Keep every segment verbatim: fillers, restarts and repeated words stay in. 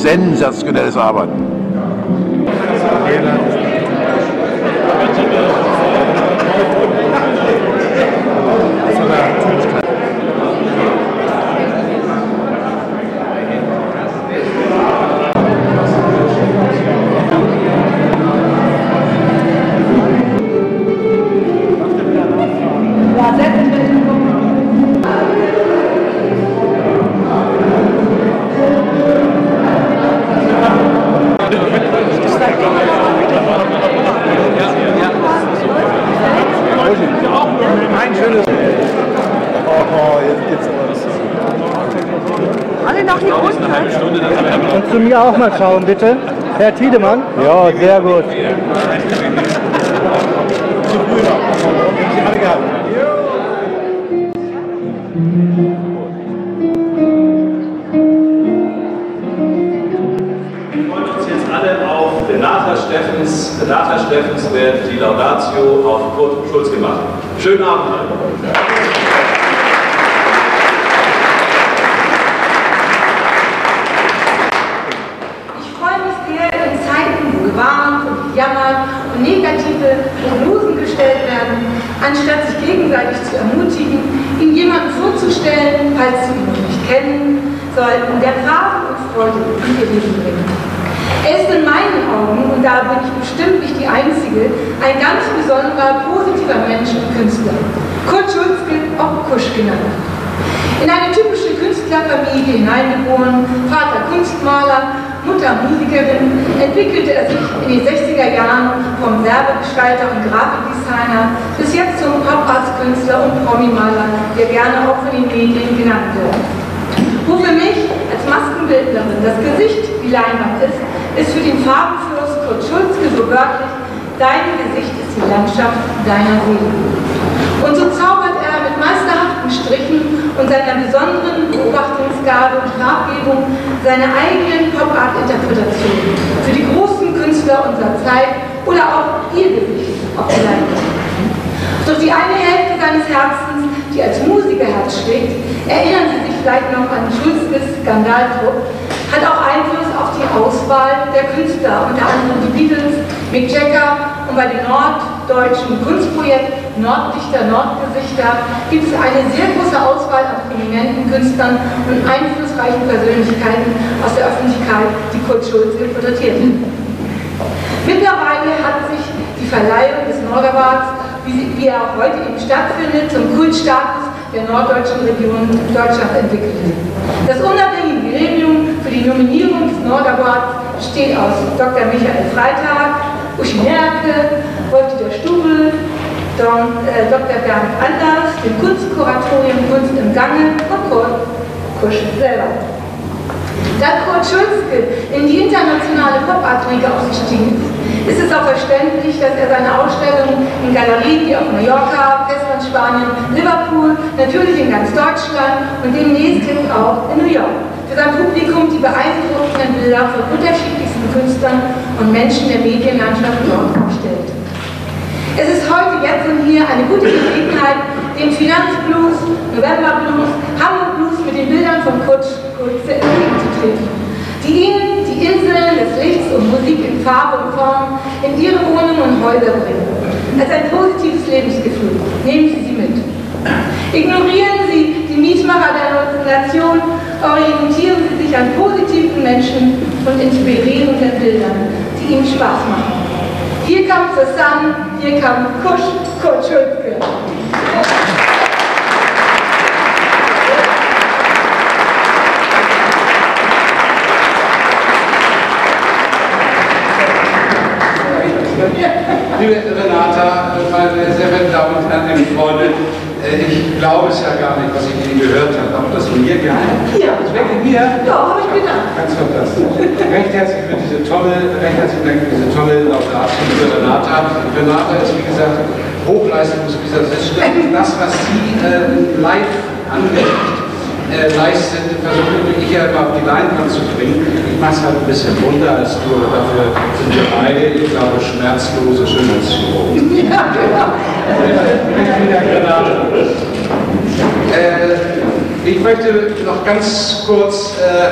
sensationelles Arbeiten. Kannst du mir auch mal schauen, bitte? Herr Tiedemann? Ja, sehr gut. Wir freuen uns jetzt alle auf Renata Steffens. Renata Steffens wird die Laudatio auf Kurt Schulzke machen. Schönen Abend. Und negative Prognosen gestellt werden, anstatt sich gegenseitig zu ermutigen, ihn jemandem vorzustellen, falls sie ihn noch nicht kennen sollten, der Farben und Freude in ihr Leben bringt. Er ist in meinen Augen, und da bin ich bestimmt nicht die Einzige, ein ganz besonderer, positiver Mensch und Künstler. Kurt Schulzke, auch Kusch genannt. In eine typische Künstlerfamilie hineingeboren, Vater Kunstmaler, Mutter Musikerin, entwickelte er sich in den sechziger Jahren vom Werbegestalter und Grafikdesigner bis jetzt zum Pop-Art-Künstler und Promi-Maler, der gerne auch von den Medien genannt wird. Wo für mich als Maskenbildnerin das Gesicht die Leinwand ist, ist für den Farbenfluss Kurt Schulzke so wörtlich: Dein Gesicht ist die Landschaft deiner Seele. Und so zaubert er mit meisterhaften Strichen und seiner besonderen Beobachtungsgabe und Farbgebung seine eigenen Pop-Art-Interpretationen für die großen Künstler unserer Zeit oder auch ihr Gesicht auf der Leinwand. Durch die eine Hälfte seines Herzens, die als Musikerherz schlägt, erinnern Sie sich vielleicht noch an Schulzkes Skandaltrupp, hat auch Einfluss auf die Auswahl der Künstler, unter anderem die Beatles, Mick Jagger, und bei dem norddeutschen Kunstprojekt Nordlichter Nordgesichter gibt es eine sehr große Auswahl an prominenten Künstlern und einflussreichen Persönlichkeiten aus der Öffentlichkeit, die Kurt Schulzke porträtiert. Mittlerweile hat sich die Verleihung des Nord Awards, wie er auch heute eben stattfindet, zum Kultstatus der norddeutschen Region Deutschland entwickelt. Das unabhängige Gremium für die Nominierung des Nord Awards besteht aus Doktor Michael Freytag, Uschi Nerke, Wolf-Dieter Stuhl, Doktor Bernd Anders, dem Kunstkuratorium Kunst im Gange und Kurt Kuschel selber. Da Kurt Schulzke in die internationale Pop-Art-Riege aufgestiegen ist, ist es auch verständlich, dass er seine Ausstellungen in Galerien wie auf Mallorca, Festland Spanien, Liverpool, natürlich in ganz Deutschland und demnächst jetzt auch in New York für sein Publikum die beeindruckenden Bilder von unterschiedlichsten Künstlern und Menschen der Medienlandschaft dort aufstellt. Es ist heute jetzt und hier eine gute Gelegenheit, den Finanzblues, Novemberblues, Hamburgblues mit den Bildern von Kurt Schulzke entgegenzutreten, die ihnen die Inseln des Lichts und Musik in Farbe und Form in ihre Wohnungen und Häuser bringen. Als ein positives Lebensgefühl nehmen Sie sie mit. Ignorieren Sie die Mietmacher der Nation, orientieren Sie sich an positiven Menschen und inspirierenden Bildern, die Ihnen Spaß machen. Hier kommt the sun, hier kommt Kusch, Kurt Schulzke. Liebe Renata, meine sehr verehrten Damen und Herren, liebe Freunde, ich glaube es ja gar nicht, was ich Ihnen gehört habe, aber das von mir geheim. Ja. Das weckt mir. Ja, habe ich gedacht. Ganz fantastisch. Recht herzlich für diese tolle, recht herzlichen Dank für diese tolle Laudatio für Renata. Renata ist, wie gesagt, Hochleistungsvisagisten. Das, was sie äh, live anrichtet, äh, leistet, versuche ich ja immer auf die Leinwand zu bringen. Ich mache es halt ein bisschen runter als du, aber dafür sind wir beide, ich glaube, schmerzlose Schönheitschirurgen. Ja, genau. Äh, ich möchte noch ganz kurz äh,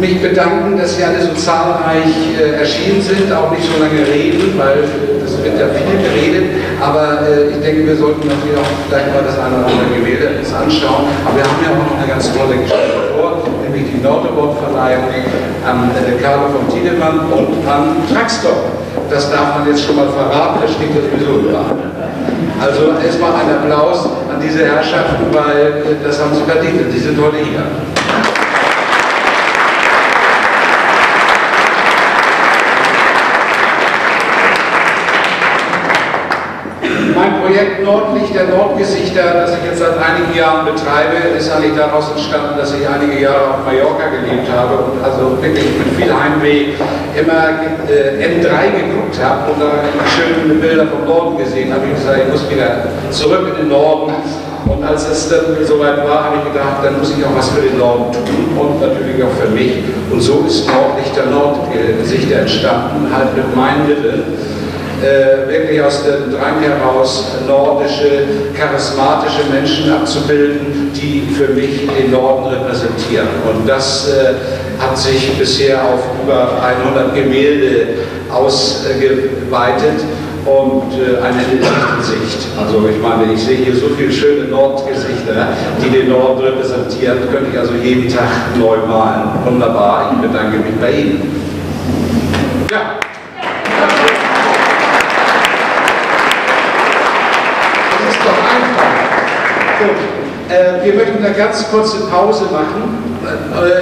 mich bedanken, dass Sie alle so zahlreich äh, erschienen sind, auch nicht so lange reden, weil es wird ja viel geredet, aber äh, ich denke, wir sollten uns hier auch vielleicht mal das eine oder andere Gemälde anschauen, aber wir haben ja auch noch eine ganz tolle Geschichte vor, nämlich die Nord Awards Verleihung an äh, Carlo von Tiedemann und an Truck Stop. Das darf man jetzt schon mal verraten, das steht ja sowieso überall. Also erstmal ein Applaus an diese Herrschaften, weil äh, das haben sie verdient, und die sind heute hier. Projekt Nordlichter Nordgesichter, das ich jetzt seit einigen Jahren betreibe, ist eigentlich daraus entstanden, dass ich einige Jahre auf Mallorca gelebt habe und also wirklich mit viel Heimweh immer äh, M drei geguckt habe und dann schöne Bilder vom Norden gesehen habe. Ich gesagt, ich muss wieder zurück in den Norden. Und als es dann soweit war, habe ich gedacht, dann muss ich auch was für den Norden tun und natürlich auch für mich. Und so ist Nordlichter Nordgesichter entstanden, halt mit meinen Mitteln. Äh, wirklich aus dem Drang heraus nordische, charismatische Menschen abzubilden, die für mich den Norden repräsentieren. Und das äh, hat sich bisher auf über hundert Gemälde ausgeweitet und äh, eine Lichtsicht. Also ich meine, ich sehe hier so viele schöne Nordgesichter, die den Norden repräsentieren, könnte ich also jeden Tag neu malen. Wunderbar, ich bedanke mich bei Ihnen. Ja. Wir möchten eine ganz kurze Pause machen.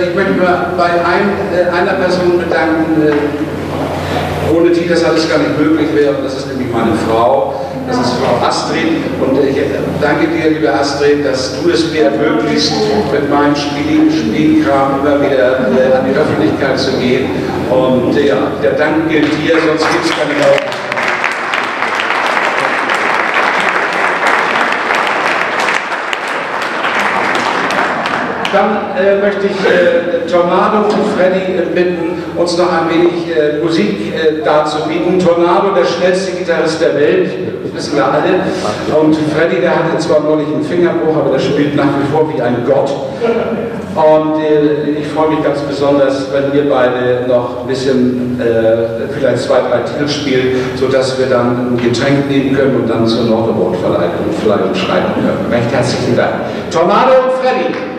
Ich möchte nur bei ein, einer Person bedanken, ohne die das alles gar nicht möglich wäre. Das ist nämlich meine Frau. Das ist Frau Astrid. Und ich danke dir, liebe Astrid, dass du es mir ermöglicht, mit meinem Spiegelkram immer wieder an die Öffentlichkeit zu gehen. Und ja, der Dank gilt dir, sonst gibt es keine Leute. Dann äh, möchte ich äh, Tornado und Freddy äh, bitten, uns noch ein wenig äh, Musik äh, darzubieten. Tornado, der schnellste Gitarrist der Welt, das wissen wir alle. Und Freddy, der hatte zwar neulich einen Fingerbruch, aber der spielt nach wie vor wie ein Gott. Und äh, ich freue mich ganz besonders, wenn wir beide noch ein bisschen, äh, vielleicht zwei, drei Titel spielen, sodass wir dann ein Getränk nehmen können und dann zur Nord Award Verleihung schreiben können. Recht herzlichen Dank. Tornado und Freddy!